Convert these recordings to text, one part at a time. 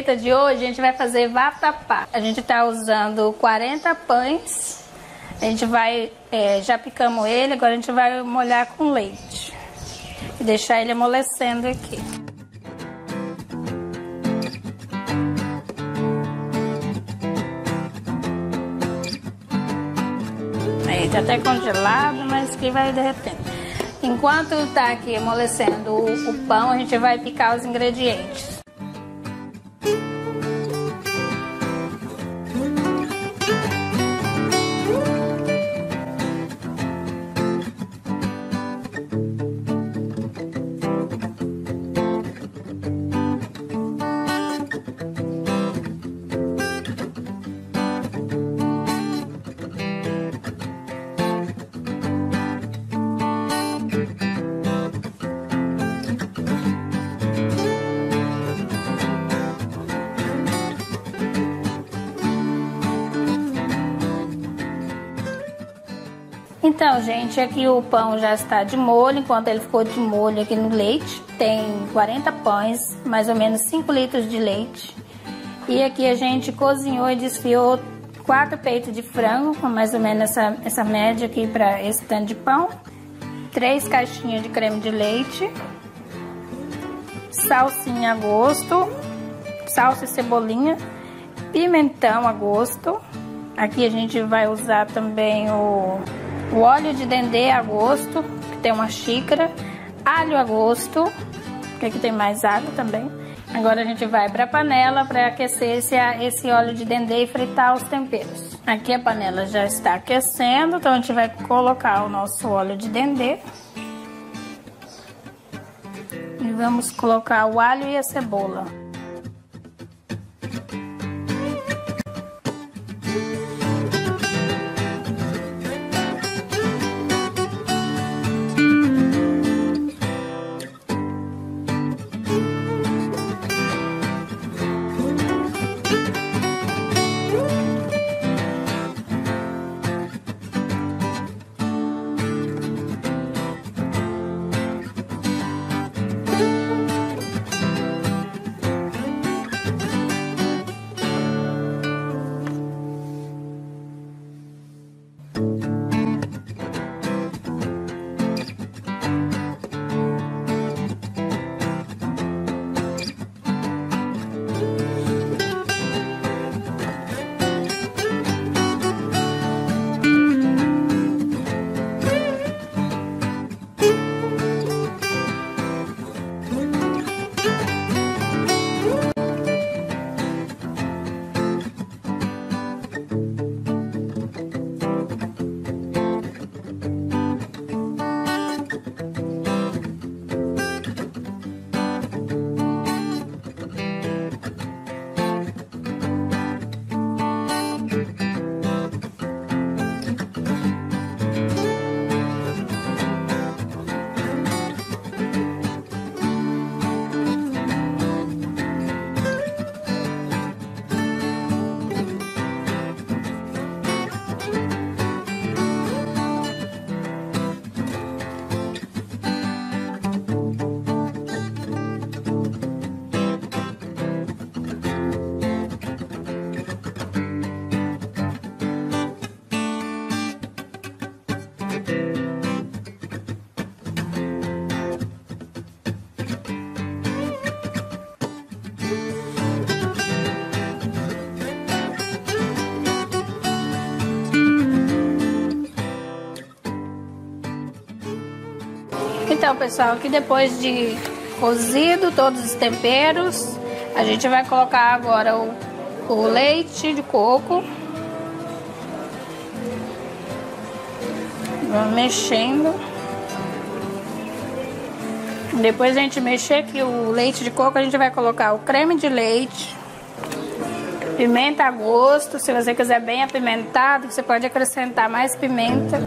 receita de hoje a gente vai fazer vatapá. A gente tá usando 40 pães. A gente vai, já picamos ele, agora a gente vai molhar com leite. E deixar ele amolecendo aqui. Aí tá até congelado, mas que vai derretendo. Enquanto tá aqui amolecendo o pão, a gente vai picar os ingredientes. Então, gente, aqui o pão já está de molho, enquanto ele ficou de molho aqui no leite. Tem 40 pães, mais ou menos 5 litros de leite. E aqui a gente cozinhou e desfiou 4 peitos de frango, com mais ou menos essa média aqui para esse tanto de pão. 3 caixinhas de creme de leite. Salsinha a gosto. Salsa e cebolinha. Pimentão a gosto. Aqui a gente vai usar também o óleo de dendê a gosto, que tem uma xícara, alho a gosto, que aqui tem mais alho também. Agora a gente vai para a panela para aquecer esse óleo de dendê e fritar os temperos. Aqui a panela já está aquecendo, então a gente vai colocar o nosso óleo de dendê. E vamos colocar o alho e a cebola. Então, pessoal, aqui depois de cozido todos os temperos, a gente vai colocar agora o leite de coco. Vamos mexendo. Depois a gente mexer aqui o leite de coco, a gente vai colocar o creme de leite, pimenta a gosto. Se você quiser bem apimentado, você pode acrescentar mais pimenta.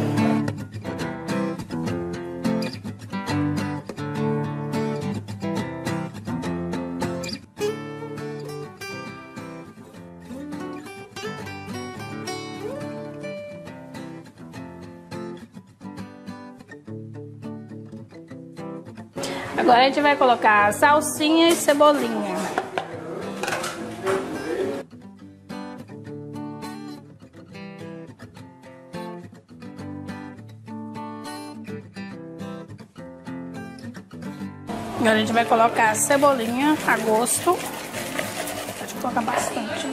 Agora a gente vai colocar salsinha e cebolinha. Agora a gente vai colocar a cebolinha a gosto. Pode colocar bastante.